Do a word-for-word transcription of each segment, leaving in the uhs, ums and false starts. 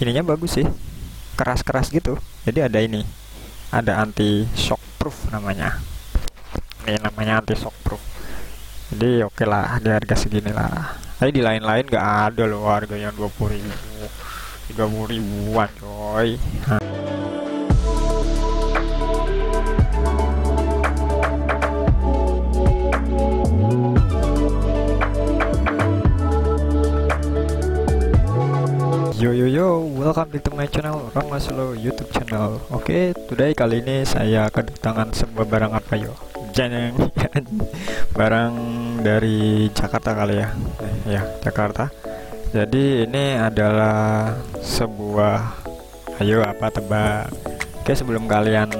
ininya bagus sih, keras-keras gitu. Jadi ada ini, ada anti shock proof namanya. Ini namanya anti shock proof. Jadi oke okay lah, di harga segini lah. Tapi di lain-lain nggak ada loh harganya dua puluh ribu, tiga puluh ribuan coy. Nah. Yo yo yo, welcome to my channel, Rama OshiLo YouTube channel. Oke, okay, today kali ini saya kedatangan sebuah barang apa yo? Jangan barang dari Jakarta kali ya, ya Jakarta. Jadi ini adalah sebuah, ayo apa tebak? Oke, okay, sebelum kalian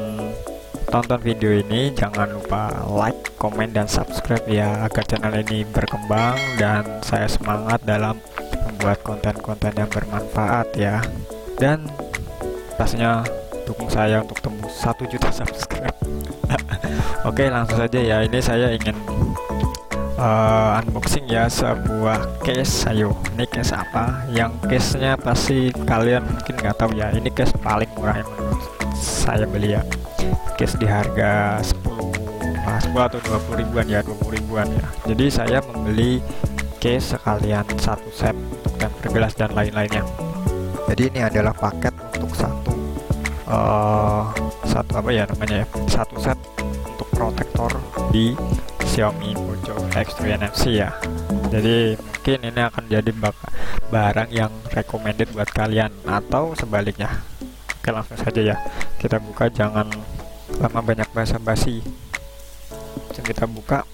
tonton video ini, jangan lupa like, komen, dan subscribe ya agar channel ini berkembang dan saya semangat dalam membuat konten-konten yang bermanfaat ya, dan pastinya dukung saya untuk tembus satu juta subscribe. Oke okay, langsung saja ya, ini saya ingin uh, unboxing ya sebuah case. Ayo, ini case apa? Yang case nya pasti kalian mungkin nggak tahu ya, ini case paling murah yang menurut saya beli ya, case di harga sepuluh atau dua puluh ribuan ya, dua puluh ribuan ya. Jadi saya membeli case sekalian satu set temper gelas dan lain-lainnya. Jadi ini adalah paket untuk satu uh, satu apa ya namanya ya, satu set untuk protektor di Xiaomi Poco X tiga N F C ya. Jadi mungkin ini akan jadi barang yang recommended buat kalian atau sebaliknya. Oke, langsung saja ya, kita buka, jangan lama banyak basa-basi. Kita buka.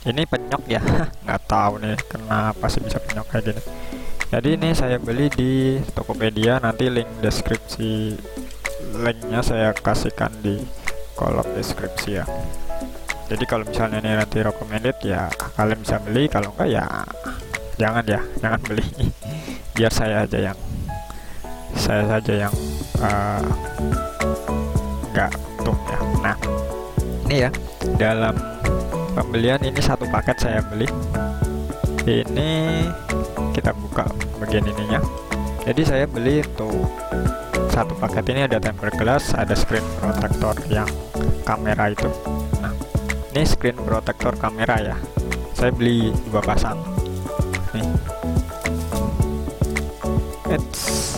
Ini penyok ya, nggak tahu nih kenapa sih bisa penyok kayak gini. Jadi ini saya beli di Tokopedia, nanti link deskripsi, linknya saya kasihkan di kolom deskripsi ya. Jadi kalau misalnya ini nanti recommended ya kalian bisa beli, kalau enggak ya jangan ya, jangan beli. Biar saya aja yang saya saja yang nggak uh, untung ya. Nah ini ya, dalam pembelian ini satu paket saya beli. Ini kita buka bagian ininya. Jadi saya beli tuh satu paket ini, ada tempered glass, ada screen protector yang kamera itu. Nah, ini screen protector kamera ya. Saya beli dua pasang. Nih. It's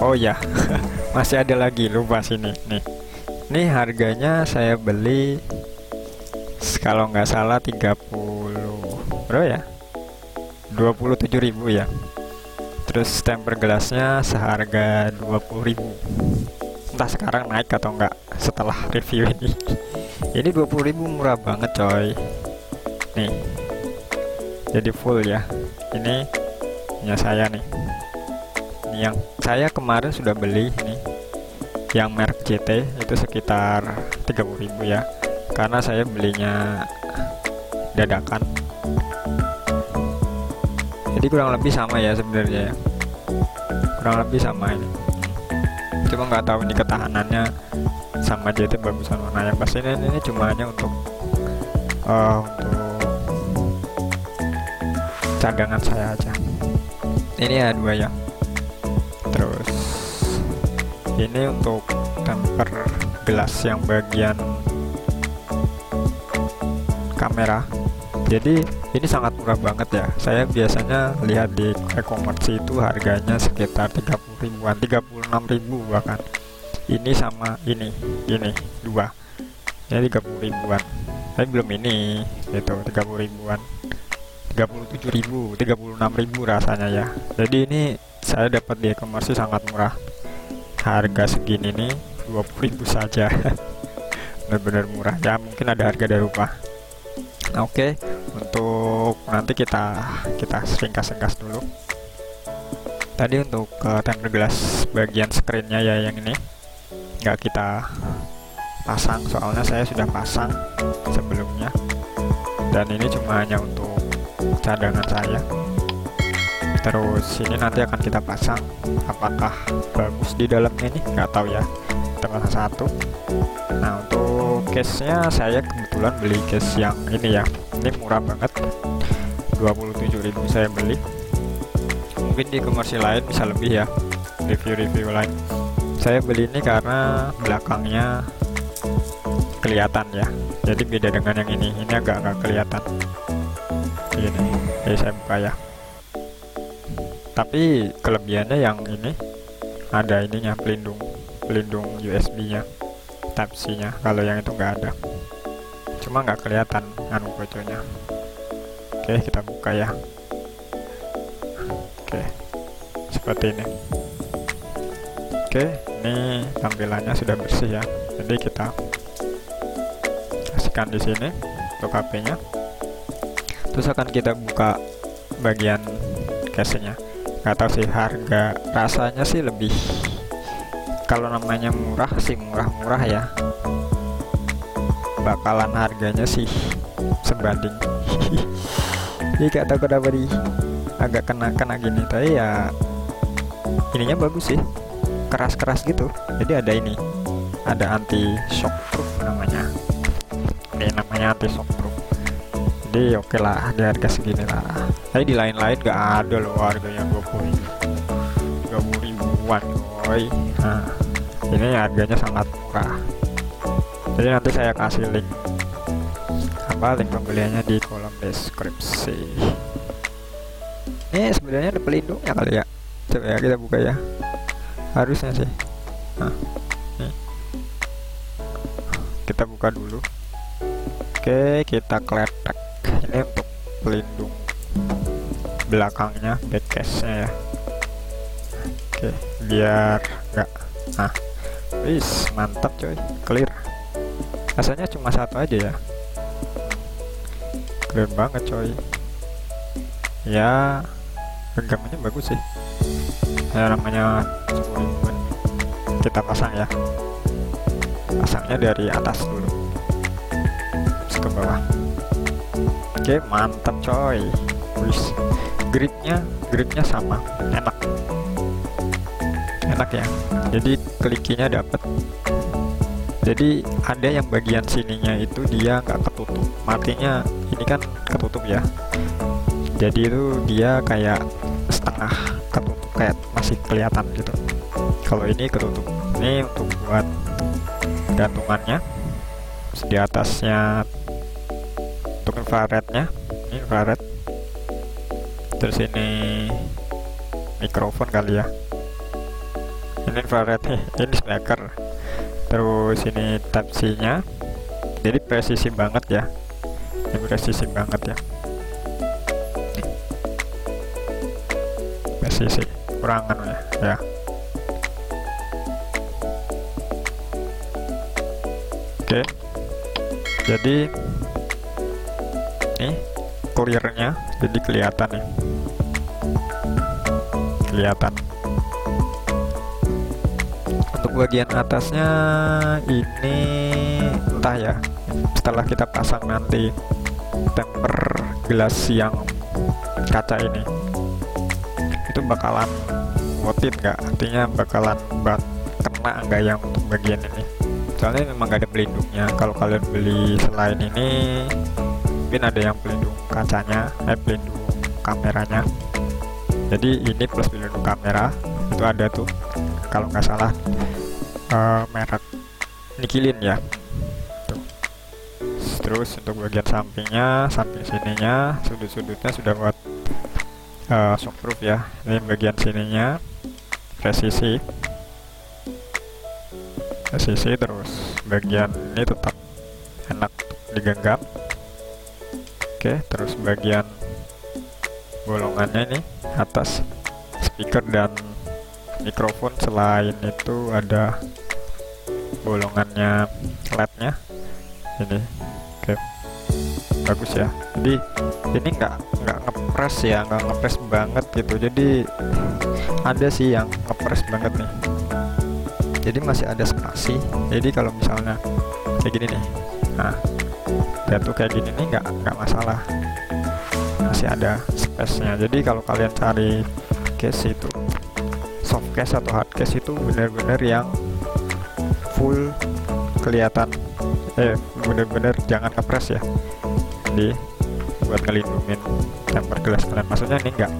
oh ya. Masih ada lagi, lupa sini nih. Ini harganya saya beli kalau nggak salah tiga puluh bro ya, dua puluh tujuh ribu ya. Terus tempered gelasnya seharga dua puluh ribu. Entah sekarang naik atau enggak setelah review ini. Ini dua puluh ribu murah banget coy. Nih. Jadi full ya. Ini punya saya nih. Yang saya kemarin sudah beli nih yang merek J T itu sekitar tiga puluh ribu ya, karena saya belinya dadakan. Jadi kurang lebih sama ya sebenarnya ya, kurang lebih sama ini, cuma nggak tahu ini ketahanannya sama J T bagusan mana ya. Pasti ini, ini cuma hanya untuk uh, untuk cadangan saya aja. Ini ya dua ya. Terus ini untuk tempered glass yang bagian kamera. Jadi ini sangat murah banget ya. Saya biasanya lihat di e-commerce itu harganya sekitar tiga puluh ribuan, tiga puluh enam ribu bahkan. Ini sama ini, ini dua. Jadi tiga puluh ribuan. Tapi belum ini, itu tiga puluh ribuan. tiga puluh tujuh ribu, tiga puluh enam ribu rasanya ya. Jadi ini saya dapat di e-commerce sangat murah, harga segini nih dua puluh ribu saja. Benar-benar murah ya, mungkin ada harga dari rumah. Nah, oke okay. Untuk nanti kita kita ringkas-ringkas dulu. Tadi untuk uh, tempered glass bagian screennya ya, yang ini nggak kita pasang soalnya saya sudah pasang sebelumnya, dan ini cuma hanya untuk cadangan saya. Terus ini nanti akan kita pasang, apakah bagus di dalam ini nggak tahu ya, tengah satu. Nah untuk case nya saya kebetulan beli case yang ini ya, ini murah banget dua puluh tujuh ribu saya beli. Mungkin di komersil lain bisa lebih ya, review-review lain. Saya beli ini karena belakangnya kelihatan ya, jadi beda dengan yang ini. Ini agak nggak kelihatan ini, jadi saya buka ya. Tapi kelebihannya yang ini ada ininya, pelindung pelindung U S B nya, Type C nya. Kalau yang itu nggak ada, cuma nggak kelihatan anu fotonya. Oke, kita buka ya. Oke, seperti ini. Oke, ini tampilannya sudah bersih ya, jadi kita kasihkan di sini untuk H P nya terus akan kita buka bagian casenya. Nggak tahu sih harga, rasanya sih lebih, kalau namanya murah sih murah-murah ya, bakalan harganya sih sebanding. Jadi gak tahu kenapa di agak kena-kena gini, tapi ya ininya bagus sih, keras-keras gitu. Jadi ada ini, ada anti shock proof namanya, ini namanya anti shock proof. Jadi oke okay lah, di harga segini lah. Tapi di lain-lain gak ada loh harganya dua puluh ribuan. Nah, ini harganya sangat murah. Jadi nanti saya kasih link apa link pembeliannya di kolom deskripsi. Ini sebenarnya ada pelindungnya kali ya. Coba ya kita buka ya. Harusnya sih. Nah, ini. Kita buka dulu. Oke, kita kletek. Ini untuk pelindung belakangnya, back case nya ya. Oke, biar enggak, nah wis mantap coy, clear. Rasanya cuma satu aja ya, clear banget coy ya. Genggamannya bagus sih ya, namanya sepuluh ribuan. Kita pasang ya, pasangnya dari atas dulu terus ke bawah. Oke, mantap coy. Wis, gripnya gripnya sama, enak enak ya, jadi klikinya dapat. Jadi ada yang bagian sininya itu dia nggak ketutup, matinya ini kan ketutup ya, jadi itu dia kayak setengah ketutup, kayak masih kelihatan gitu. Kalau ini ketutup. Ini untuk buat gantungannya, terus di atasnya untuk infrarednya, ini infrared. Terus ini mikrofon kali ya, ini infrared nih, ini speaker. Terus ini Type C nya, jadi presisi banget ya, ini presisi banget ya, presisi kurangan ya. Oke, jadi ini kurirnya jadi kelihatan nih, kelihatan. Untuk bagian atasnya ini entah ya, setelah kita pasang nanti temper gelas yang kaca ini, itu bakalan worth it nggak, artinya bakalan buat kena nggak yang untuk bagian ini. Soalnya memang gak ada pelindungnya. Kalau kalian beli selain ini, mungkin ada yang pelindung kacanya, eh pelindung kameranya. Jadi ini plus pelindung kamera itu ada tuh, kalau nggak salah uh, merek Nikilin ya. Tuh. Terus untuk bagian sampingnya, samping sininya, sudut-sudutnya sudah buat uh, shockproof ya. Ini bagian sininya presisi, presisi. Terus bagian ini tetap enak digenggam. Oke, terus bagian bolongannya nih atas speaker dan mikrofon. Selain itu ada bolongannya L E D-nya ini. Oke, bagus ya. Jadi ini nggak nggak ngepres ya, nggak ngepres banget gitu. Jadi ada sih yang ngepres banget nih, jadi masih ada spasi. Jadi kalau misalnya kayak gini nih, nah jatuh kayak gini nih nggak nggak masalah, masih ada space nya. Jadi kalau kalian cari case itu, soft case atau hard case, itu bener-bener yang full kelihatan, eh bener-bener jangan ngepres ya. Jadi buat ngelindungin tempered glass kalian, maksudnya ini enggak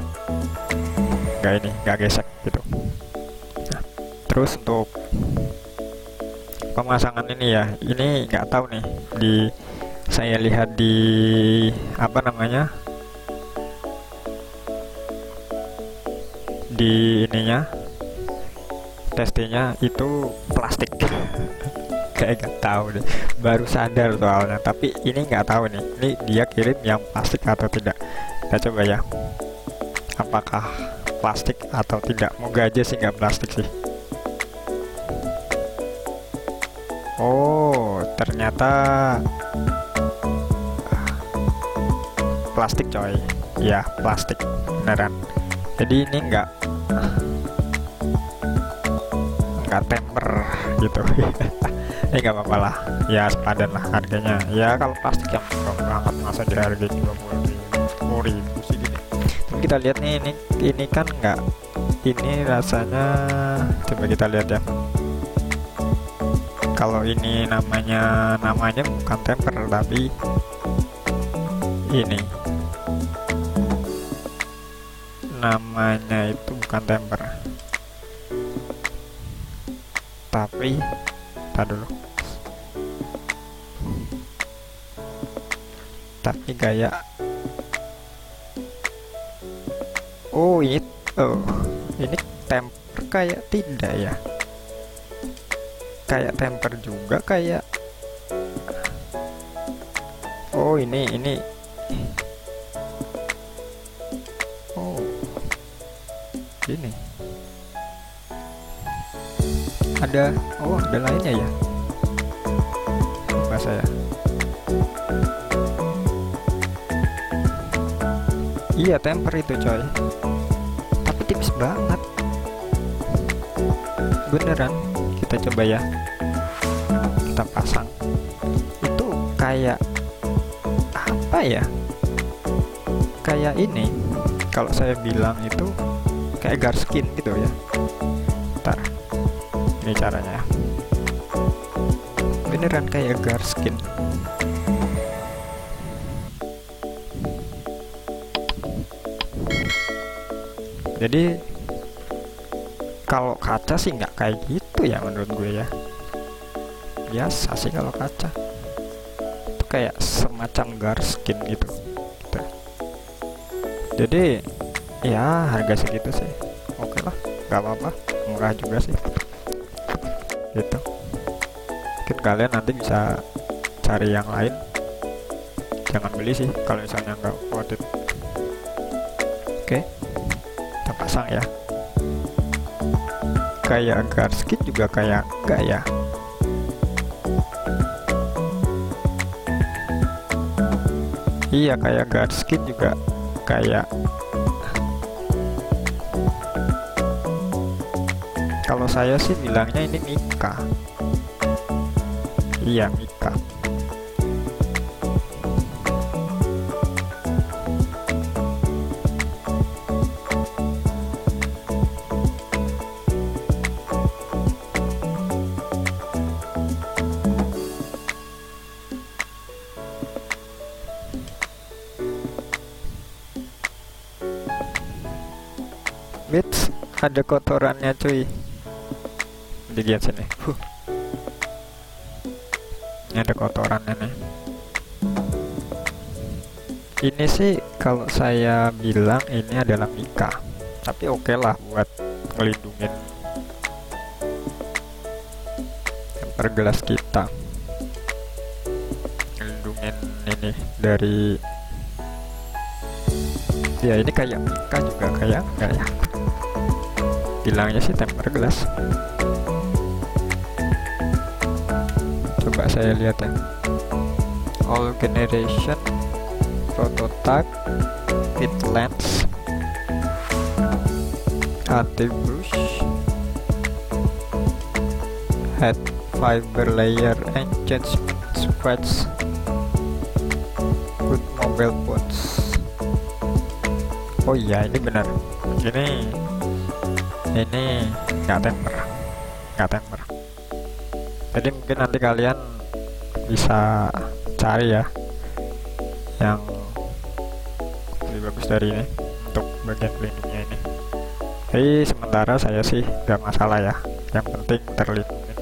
enggak ini enggak gesek gitu. Nah, terus untuk pemasangan ini ya, ini nggak tahu nih, di saya lihat di apa namanya di ininya testingnya itu plastik kayak nggak tahu deh, baru sadar soalnya. Tapi ini nggak tahu nih, ini dia kirim yang plastik atau tidak. Kita coba ya, apakah plastik atau tidak. Moga aja sih nggak plastik sih. Oh, ternyata plastik coy. Ya, plastik beneran. Jadi ini enggak enggak temper gitu. Ini enggak apa-apa lah. Ya, sepadan lah harganya. Ya, kalau plastik yang murah banget masa di harga dua puluh ribu sih gitu. Tapi kita lihat nih, ini ini kan enggak, ini rasanya, coba kita lihat ya. Kalau ini namanya namanya bukan temper, tapi ini namanya itu bukan temper, tapi tar dulu, tapi gaya, oh itu oh, ini temper kayak tidak ya, kayak temper juga kayak, oh ini ini oh ini ada, oh ada lainnya ya, apa saya iya temper itu coy, tapi tipis banget beneran. Kita coba ya, kita pasang, itu kayak apa ya, kayak ini kalau saya bilang itu kayak garskin gitu ya. Ntar ini caranya beneran kayak garskin. Jadi kalau kaca sih nggak kayak gitu ya menurut gue ya, biasa sih kalau kaca itu kayak semacam garskin gitu. Tuh. Jadi ya harga segitu sih oke lah, nggak apa-apa, murah juga sih gitu. Mungkin kalian nanti bisa cari yang lain, jangan beli sih kalau misalnya nggak worth it. Oke, kita pasang ya, kayak garskin juga kayak enggak ya. Iya kayak garskin juga kayak, kalau saya sih bilangnya ini mika. Iya mika. Bits, ada kotorannya cuy, dilihat sini, huh. Ini ada kotorannya nih. Ini sih kalau saya bilang ini adalah mika, tapi oke okay lah buat ngelindungin temper gelas kita, ngelindungin ini dari, ya ini kayak mika juga kayak enggak ya, bilangnya sih temper glass. Coba saya lihat ya, all generation prototype with lens active brush head fiber layer and judgment scratch good mobile phones. Oh iya ini benar, ini ini nggak temper, nggak temper. Jadi mungkin nanti kalian bisa cari ya yang bagus dari ini untuk bagian pelindungnya ini. Jadi sementara saya sih nggak masalah ya, yang penting terlindungi.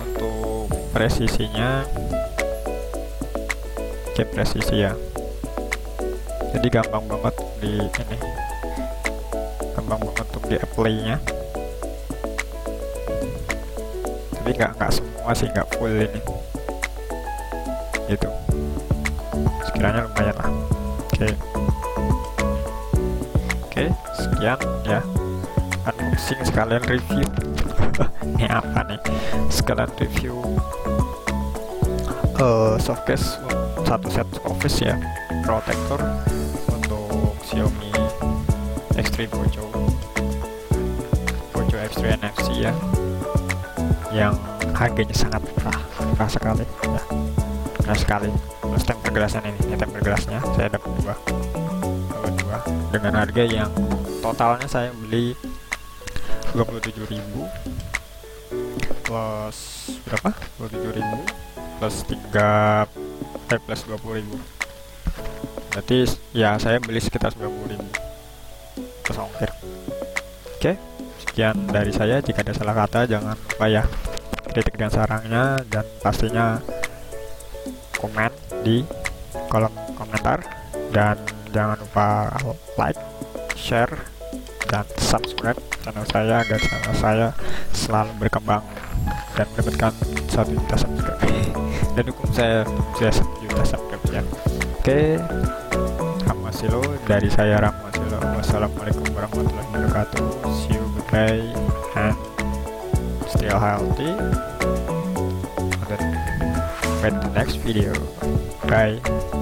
Untuk presisinya, oke presisi ya. Jadi gampang banget di ini, gampang banget untuk di apply-nya. Tapi nggak nggak semua sih, nggak full ini. Gitu. Sekiranya lumayan lah. Oke. Oke, sekian ya. Unboxing sekalian review. Ini apa nih? Sekalian review uh, softcase satu set office ya, protector untuk Xiaomi X tiga Poco Poco X tiga N F C ya, yang harganya sangat murah, murah sekali ya, murah sekali. Terus temper gelasnya ini, ini temper gelasnya saya dapat dua, dapat dua dengan harga yang totalnya saya beli dua puluh tujuh ribu plus berapa? dua puluh tujuh ribu plus tiga eh, plus dua puluh ribu. Berarti ya saya beli sekitar sembilan puluh ribu terus ongkir. Oke, sekian dari saya. Jika ada salah kata jangan lupa ya kritik dan sarannya, dan pastinya komen di kolom komentar, dan jangan lupa like, share, dan subscribe channel saya agar channel saya selalu berkembang dan mendapatkan satu juta subscribe, dan dukung saya satu juta subscribe ya. Oke, Rama OshiLo, dari saya Rama OshiLo. Wassalamualaikum warahmatullahi wabarakatuh. See you, goodbye, and stay healthy. Wait the next video. Bye.